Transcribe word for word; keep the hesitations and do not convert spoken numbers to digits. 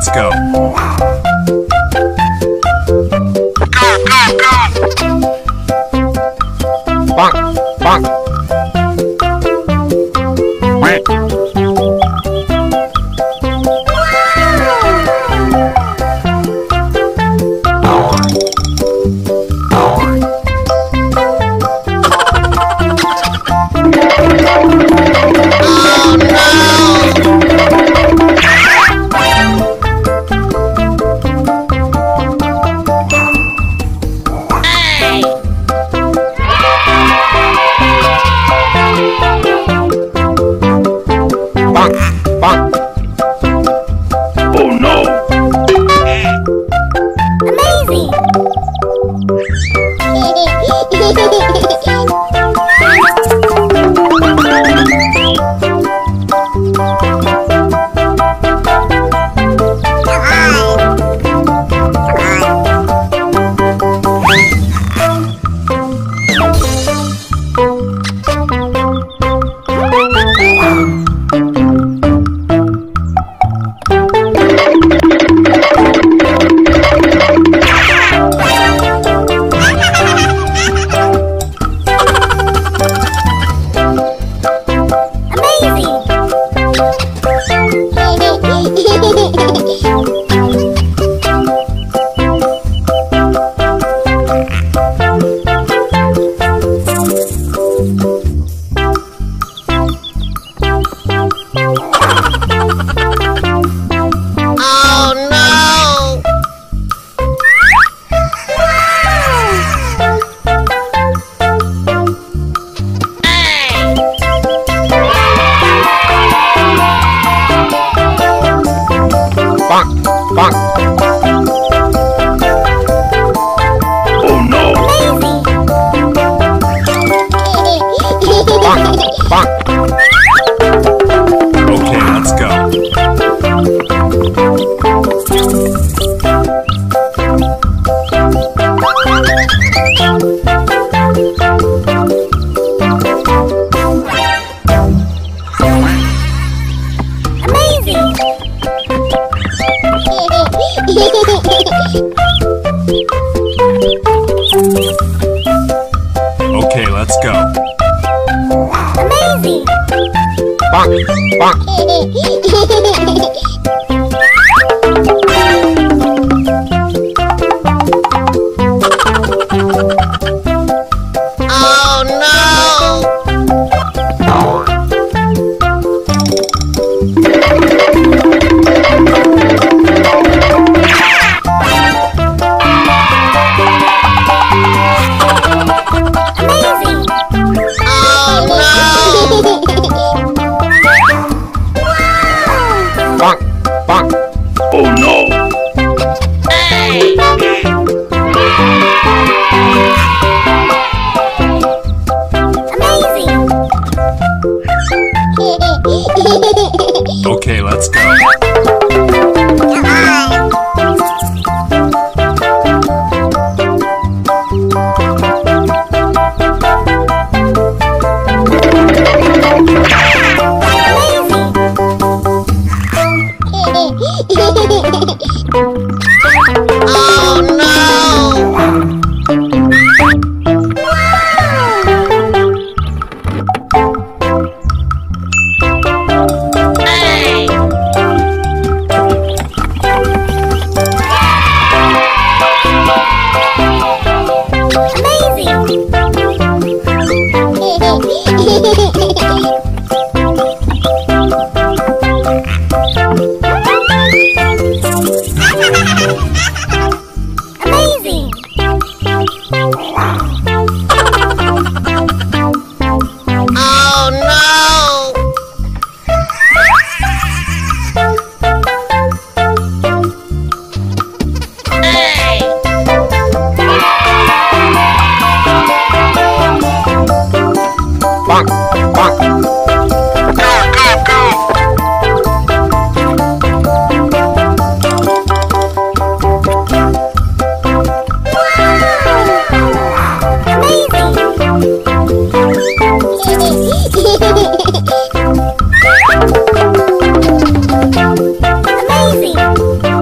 Let's go. Go, go, go. Bonk, bonk. Quack. Okay, let's go. Amazing. Bonk, bonk. Okay, let's go. Amazing!